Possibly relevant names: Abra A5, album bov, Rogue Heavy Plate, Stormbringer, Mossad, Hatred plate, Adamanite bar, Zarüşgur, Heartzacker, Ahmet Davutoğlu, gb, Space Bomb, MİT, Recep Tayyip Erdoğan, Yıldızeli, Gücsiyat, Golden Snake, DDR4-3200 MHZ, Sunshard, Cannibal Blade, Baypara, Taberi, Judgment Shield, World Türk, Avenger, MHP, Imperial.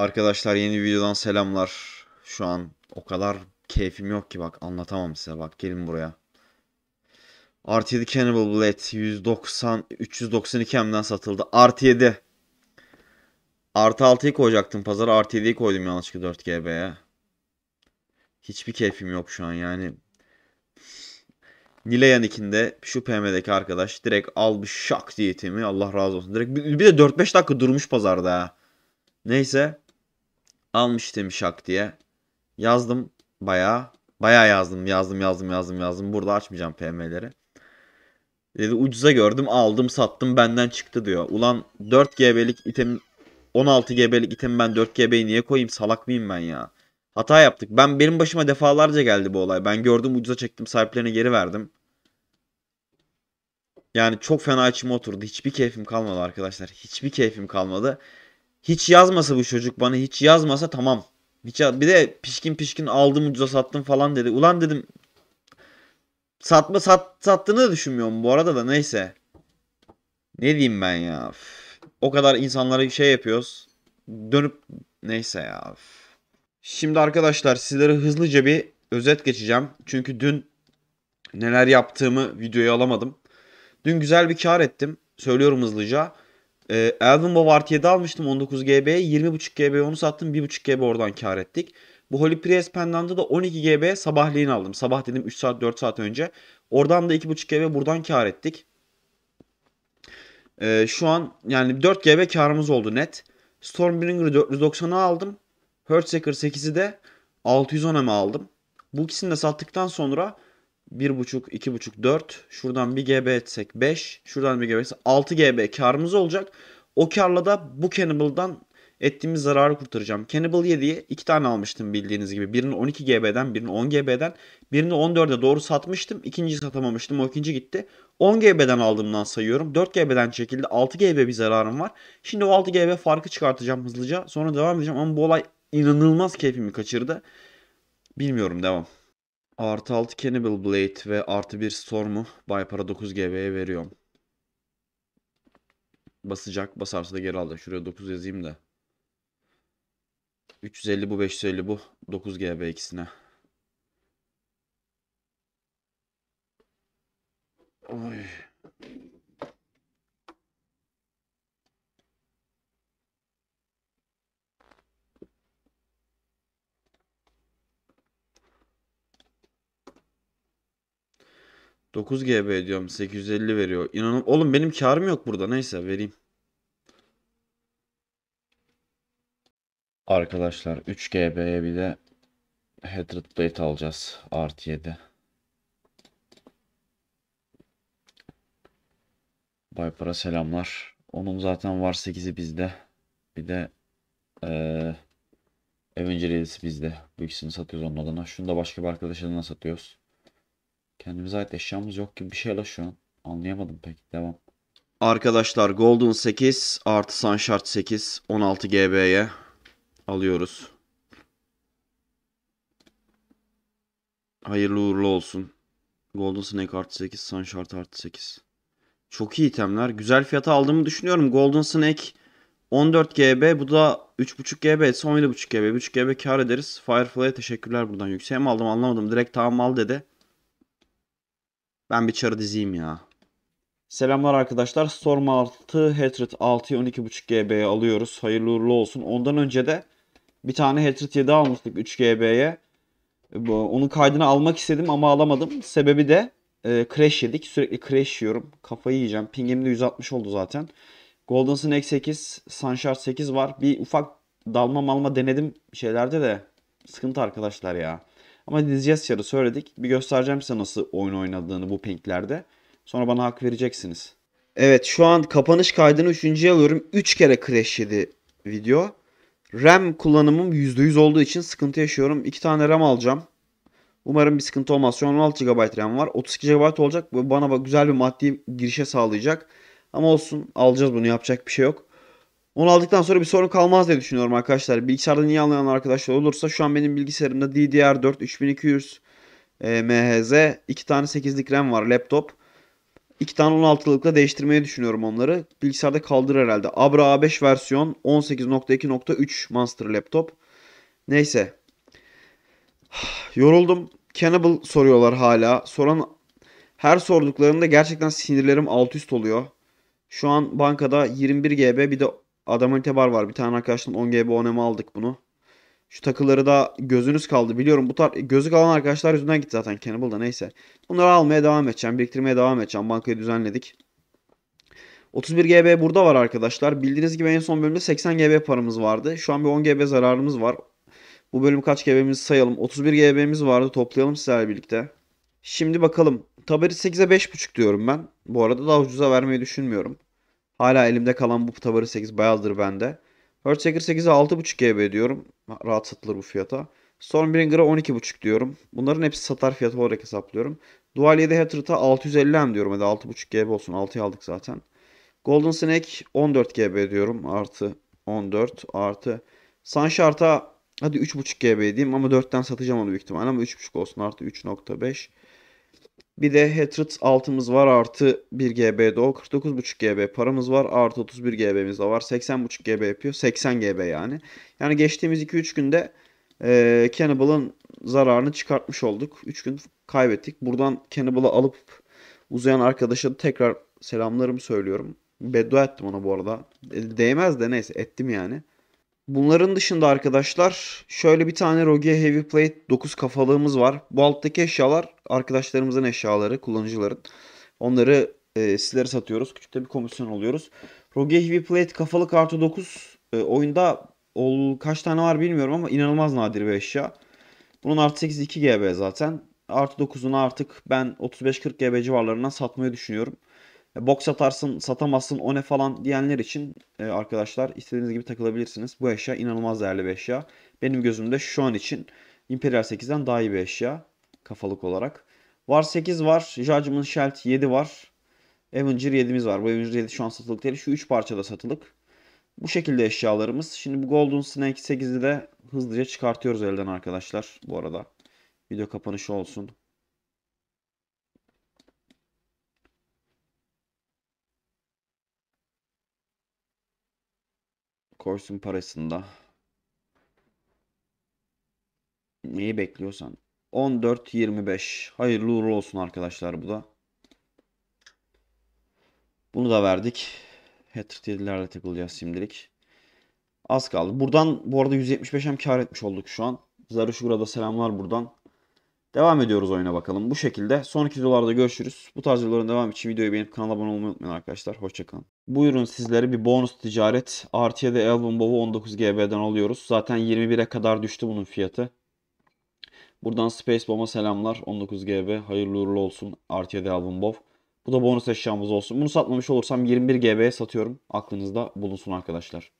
Arkadaşlar yeni videodan selamlar. Şu an o kadar keyfim yok ki bak anlatamam size. Bak gelin buraya. Artı 7 Cannibal Blade 392M'den satıldı. Artı 7. Artı 6'yı koyacaktım pazara. Artı 7'yi koydum yanlışlıkla 4GB'ye. Hiçbir keyfim yok şu an yani. Nileyanik'inde şu PM'deki arkadaş direkt al bir şak diyetimi. Allah razı olsun. Direkt bir de 4-5 dakika durmuş pazarda ya. Neyse. Almıştım şak diye. Yazdım. Bayağı yazdım. Burada açmayacağım PM'leri. Dedi ucuza gördüm, aldım, sattım, benden çıktı diyor. Ulan 4 GB'lik item, 16 GB'lik item ben 4 GB'yi niye koyayım? Salak mıyım ben ya? Hata yaptık. Benim başıma defalarca geldi bu olay. Ben gördüm, ucuza çektim, sahiplerine geri verdim. Yani çok fena içime oturdu. Hiçbir keyfim kalmadı arkadaşlar. Hiçbir keyfim kalmadı. Hiç yazmasa bu çocuk bana, hiç yazmasa tamam. Bir de pişkin aldım ucuza sattım falan dedi. Ulan dedim sattığını da düşünmüyorum bu arada da neyse. Ne diyeyim ben ya. Üf. O kadar insanlara şey yapıyoruz. Dönüp neyse ya. Üf. Şimdi arkadaşlar sizlere hızlıca bir özet geçeceğim. Çünkü dün neler yaptığımı videoya alamadım. Dün güzel bir kar ettim. Söylüyorum hızlıca. Album bov artı 7 almıştım 19 GB'ye. 20.5 GB'ye onu sattım. 1.5 GB oradan kar ettik. Bu Holy Priest Pendant'ı da 12 GB'ye sabahleyin aldım. Sabah dedim 3 saat 4 saat önce. Oradan da 2.5 GB buradan kar ettik. Şu an yani 4 GB karımız oldu net. Stormbringer'ı 490'a aldım. Heartzacker 8'i de 610'a aldım. Bu ikisini de sattıktan sonra 1.5, 2.5, 4. Şuradan 1 GB etsek 5. Şuradan 1 GB etsek 6 GB karımız olacak. O karla da bu Cannibal'dan ettiğimiz zararı kurtaracağım. Cannibal 7'yi 2 tane almıştım bildiğiniz gibi. Birini 12 GB'den, birini 10 GB'den. Birini 14'e doğru satmıştım. İkinciyi satamamıştım. O ikinci gitti. 10 GB'den aldığımdan sayıyorum. 4 GB'den çekildi. 6 GB bir zararım var. Şimdi o 6 GB farkı çıkartacağım hızlıca. Sonra devam edeceğim ama bu olay inanılmaz keyfimi kaçırdı. Bilmiyorum, devam. Artı 6 Cannibal Blade ve artı 1 Storm'u Baypara 9 GB'ye veriyorum. Basacak. Basarsa da geri alacak. Şuraya 9 yazayım da. 350 bu, 550 bu. 9 GB ikisine. Oy. ...9 GB diyorum. 850 veriyor. İnanın oğlum benim karım yok burada. Neyse vereyim. Arkadaşlar 3 GB'ye bir de... ...Hatred plate alacağız. Artı 7. Baypara selamlar. Onun zaten var 8'i bizde. Bir de... Avenger 7'si bizde. Bu ikisini satıyoruz onun adına. Şunu da başka bir arkadaşına satıyoruz. Kendimize ait eşyamız yok gibi bir şeyle şu an. Anlayamadım pek. Devam. Artılar Golden 8 artı Sunshard 8 16 GB'ye alıyoruz. Hayırlı uğurlu olsun. Golden Snake artı 8, Sunshard artı 8. Çok iyi itemler. Güzel fiyata aldığımı düşünüyorum. Golden Snake 14 GB. Bu da 3.5 GB etse 17.5 GB. 3 GB kar ederiz. Firefly'a teşekkürler buradan. Yükseğe mi aldım anlamadım. Direkt tamam al dedi. Ben bir çarı dizeyim ya. Selamlar arkadaşlar. Storm 6, Hatred 6'yı 12.5 GB'ye alıyoruz. Hayırlı uğurlu olsun. Ondan önce de bir tane Hatred 7 almıştık 3 GB'ye. Onun kaydını almak istedim ama alamadım. Sebebi de crash yedik. Sürekli crash yiyorum. Kafayı yiyeceğim. Pingim de 160 oldu zaten. Golden Sun X8, Sunshard 8 var. Bir ufak dalma denedim şeylerde de. Sıkıntı arkadaşlar ya. Ama Diziasya'yı söyledik. Bir göstereceğim size nasıl oyun oynadığını bu pinklerde. Sonra bana hak vereceksiniz. Evet şu an kapanış kaydını 3.'ye alıyorum. 3 kere crash yedi video. RAM kullanımım %100 olduğu için sıkıntı yaşıyorum. 2 tane RAM alacağım. Umarım bir sıkıntı olmaz. Şu an 16 GB RAM var. 32 GB olacak. Bu bana güzel bir maddi girişe sağlayacak. Ama olsun alacağız bunu, yapacak bir şey yok. Onu aldıktan sonra bir sorun kalmaz diye düşünüyorum arkadaşlar. Bilgisayardan iyi anlayan arkadaşlar olursa şu an benim bilgisayarımda DDR4-3200 MHZ 2 tane 8'lik RAM var laptop. 2 tane 16'lıkla değiştirmeyi düşünüyorum onları. Bilgisayarda kaldır herhalde. Abra A5 versiyon 18.2.3 Monster Laptop. Neyse. Yoruldum. Cannibal soruyorlar hala. Soran her sorduklarında gerçekten sinirlerim alt üst oluyor. Şu an bankada 21 GB bir de Adamanite bar var. Bir tane arkadaştan 10 GB oneme aldık bunu. Şu takıları da gözünüz kaldı. Biliyorum bu gözü kalan arkadaşlar yüzünden gitti zaten Cannibal'da, neyse. Bunları almaya devam edeceğim. Biriktirmeye devam edeceğim. Bankayı düzenledik. 31 GB burada var arkadaşlar. Bildiğiniz gibi en son bölümde 80 GB paramız vardı. Şu an bir 10 GB zararımız var. Bu bölüm kaç GB'mizi sayalım. 31 GB'miz vardı. Toplayalım sizlerle birlikte. Şimdi bakalım. Taberi 8'e 5.5 diyorum ben. Bu arada daha ucuza vermeyi düşünmüyorum. Hala elimde kalan bu Taberi 8 bayağıdır bende. Heartzacker 8'e 6.5 GB diyorum. Rahat satılır bu fiyata. Stormbringer'a 12.5 diyorum. Bunların hepsi satar fiyatı olarak hesaplıyorum. Dual 7 Hatter'a 650M diyorum. Hadi 6.5 GB olsun. 6'yı aldık zaten. Golden Snake 14 GB diyorum. Artı 14 artı. Sunshard'a hadi 3.5 GB diyeyim ama 4'ten satacağım onu büyük ihtimalle. Ama 3.5 olsun. Artı 3.5. Bir de Hatred altımız var. Artı 1 GB'de o. 49.5 GB paramız var. Artı 31 GB'miz de var. 80.5 GB yapıyor. 80 GB yani. Yani geçtiğimiz 2-3 günde Cannibal'ın zararını çıkartmış olduk. 3 gün kaybettik. Buradan Cannibal'ı alıp uzayan arkadaşa tekrar selamlarımı söylüyorum. Beddua ettim ona bu arada. Değmez de neyse ettim yani. Bunların dışında arkadaşlar şöyle bir tane Rogue Heavy Plate 9 kafalığımız var. Bu alttaki eşyalar arkadaşlarımızın eşyaları, kullanıcıların. Onları sizlere satıyoruz. Küçük de bir komisyon oluyoruz. Rogue Heavy Plate kafalık artı 9 oyunda kaç tane var bilmiyorum ama inanılmaz nadir bir eşya. Bunun artı 8 2 GB zaten. Artı 9'unu artık ben 35-40 GB civarlarından satmayı düşünüyorum. Box satarsın, satamazsın, o ne falan diyenler için arkadaşlar istediğiniz gibi takılabilirsiniz. Bu eşya inanılmaz değerli bir eşya. Benim gözümde şu an için Imperial 8'den daha iyi bir eşya kafalık olarak. Var 8 var, Judgment Shield 7 var, Avenger 7'miz var. Bu Avenger 7 şu an satılık değil. Şu 3 parçada satılık. Bu şekilde eşyalarımız. Şimdi bu Golden Snake 8'i de hızlıca çıkartıyoruz elden arkadaşlar bu arada. Video kapanışı olsun. Koysun parasında. Neyi bekliyorsan. 14.25. Hayırlı uğurlu olsun arkadaşlar bu da. Bunu da verdik. Hatred plate'lerle takılacağız şimdilik. Az kaldı. Buradan bu arada 175'e kar etmiş olduk şu an. Zarüşgur'a da selamlar buradan. Devam ediyoruz oyuna bakalım. Bu şekilde. Son 2 videolarda görüşürüz. Bu tarz videoların devamı için videoyu beğenip kanala abone olmayı unutmayın arkadaşlar. Hoşçakalın. Buyurun sizlere bir bonus ticaret. Artı 7 album bov'u 19 GB'den alıyoruz. Zaten 21'e kadar düştü bunun fiyatı. Buradan Space Bomb'a selamlar. 19 GB. Hayırlı uğurlu olsun. Artı 7 album bov. Bu da bonus eşyamız olsun. Bunu satmamış olursam 21 GB'ye satıyorum. Aklınızda bulunsun arkadaşlar.